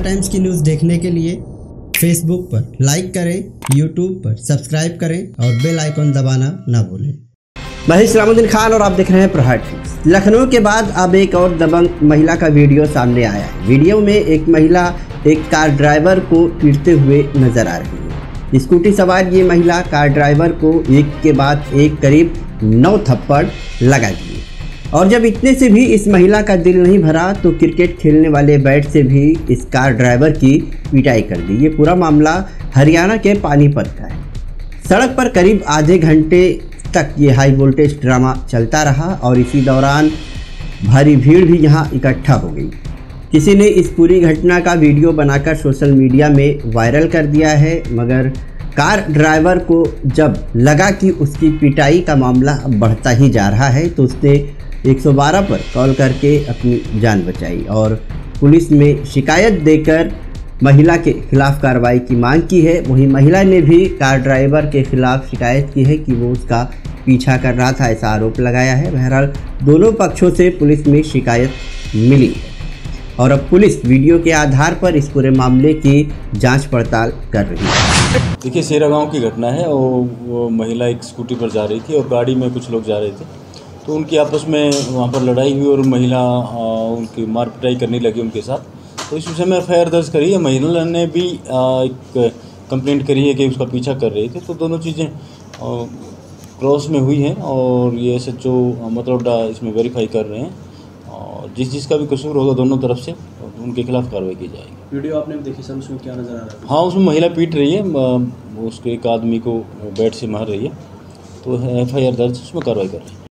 प्रहार टाइम्स की न्यूज़ देखने के लिए फेसबुक पर लाइक करें, यूट्यूब पर सब्सक्राइब करें और बेल आइकॉन दबाना ना भूलें। मैं इस्लामुद्दीन खान और आप देख रहे हैं प्रहार टाइम्स। लखनऊ के बाद अब एक और दबंग महिला का वीडियो सामने आया है। वीडियो में एक महिला एक कार ड्राइवर को पीटते हुए नजर आ रही है। स्कूटी सवार ये महिला कार ड्राइवर को एक के बाद एक करीब 9 थप्पड़ लगा दिए और जब इतने से भी इस महिला का दिल नहीं भरा तो क्रिकेट खेलने वाले बैट से भी इस कार ड्राइवर की पिटाई कर दी। ये पूरा मामला हरियाणा के पानीपत का है। सड़क पर करीब आधे घंटे तक ये हाई वोल्टेज ड्रामा चलता रहा और इसी दौरान भारी भीड़ भी यहाँ इकट्ठा हो गई। किसी ने इस पूरी घटना का वीडियो बनाकर सोशल मीडिया में वायरल कर दिया है, मगर कार ड्राइवर को जब लगा कि उसकी पिटाई का मामला बढ़ता ही जा रहा है तो उसने 112 पर कॉल करके अपनी जान बचाई और पुलिस में शिकायत देकर महिला के खिलाफ कार्रवाई की मांग की है। वहीं महिला ने भी कार ड्राइवर के खिलाफ शिकायत की है कि वो उसका पीछा कर रहा था, ऐसा आरोप लगाया है। बहरहाल दोनों पक्षों से पुलिस में शिकायत मिली और अब पुलिस वीडियो के आधार पर इस पूरे मामले की जांच पड़ताल कर रही है। देखिए, शेरा गाँव की घटना है और वो महिला एक स्कूटी पर जा रही थी और गाड़ी में कुछ लोग जा रहे थे, तो उनकी आपस में वहाँ पर लड़ाई हुई और महिला उनकी मार पिटाई करने लगी उनके साथ। तो इस विषय में एफआईआर दर्ज करी है। महिला ने भी एक कंप्लेंट करी है कि उसका पीछा कर रही थी। तो दोनों चीज़ें क्रॉस में हुई हैं और ये SHO मतलब इसमें वेरीफाई कर रहे हैं और जिस चीज़ का भी कसूर होगा दोनों तरफ से उनके खिलाफ कार्रवाई की जाएगी। वीडियो आपने देखी सर, उसमें क्या नज़र आ रहा है? हाँ, उसमें महिला पीट रही है, उसके एक आदमी को बैट से मार रही है, तो FIR दर्ज उसमें कार्रवाई कर रही है।